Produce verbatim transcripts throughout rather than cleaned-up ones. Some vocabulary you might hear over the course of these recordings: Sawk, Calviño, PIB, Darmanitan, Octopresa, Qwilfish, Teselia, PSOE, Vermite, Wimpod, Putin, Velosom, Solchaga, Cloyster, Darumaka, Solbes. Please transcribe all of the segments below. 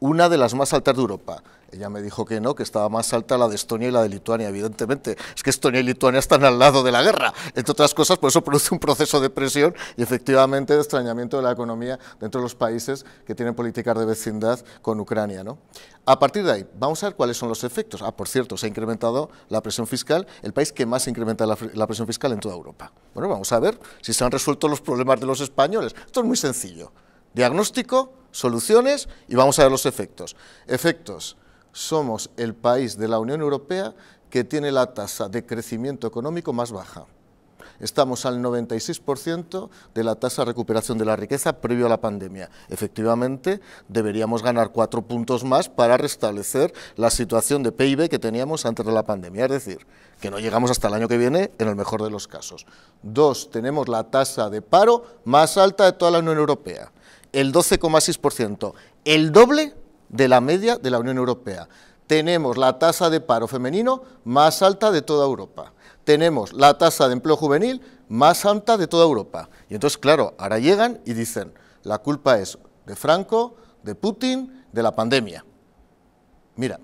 Una de las más altas de Europa. Ella me dijo que no, que estaba más alta la de Estonia y la de Lituania, evidentemente. Es que Estonia y Lituania están al lado de la guerra, entre otras cosas, por eso produce un proceso de presión y efectivamente de extrañamiento de la economía dentro de los países que tienen políticas de vecindad con Ucrania, ¿no? A partir de ahí, vamos a ver cuáles son los efectos. Ah, por cierto, se ha incrementado la presión fiscal, el país que más incrementa la, la presión fiscal en toda Europa. Bueno, vamos a ver si se han resuelto los problemas de los españoles. Esto es muy sencillo. Diagnóstico, soluciones y vamos a ver los efectos. Efectos. Somos el país de la Unión Europea que tiene la tasa de crecimiento económico más baja. Estamos al noventa y seis por ciento de la tasa de recuperación de la riqueza previo a la pandemia. Efectivamente, deberíamos ganar cuatro puntos más para restablecer la situación de P I B que teníamos antes de la pandemia. Es decir, que no llegamos hasta el año que viene en el mejor de los casos. Dos, tenemos la tasa de paro más alta de toda la Unión Europea. El doce coma seis por ciento, el doble de la media de la Unión Europea. Tenemos la tasa de paro femenino más alta de toda Europa. Tenemos la tasa de empleo juvenil más alta de toda Europa. Y entonces, claro, ahora llegan y dicen, la culpa es de Franco, de Putin, de la pandemia. Mira,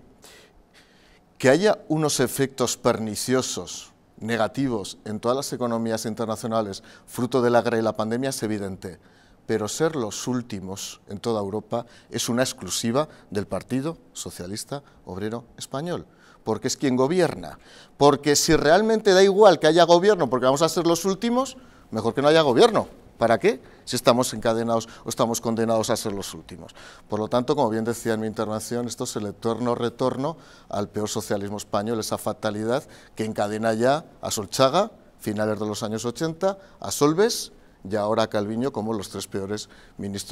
que haya unos efectos perniciosos, negativos, en todas las economías internacionales, fruto de la guerra y la pandemia, es evidente. Pero ser los últimos en toda Europa es una exclusiva del Partido Socialista Obrero Español, porque es quien gobierna, porque si realmente da igual que haya gobierno porque vamos a ser los últimos, mejor que no haya gobierno. ¿Para qué? Si estamos encadenados o estamos condenados a ser los últimos. Por lo tanto, como bien decía en mi intervención, esto es el eterno retorno al peor socialismo español, esa fatalidad que encadena ya a Solchaga, finales de los años ochenta, a Solbes, y ahora Calviño como los tres peores ministros.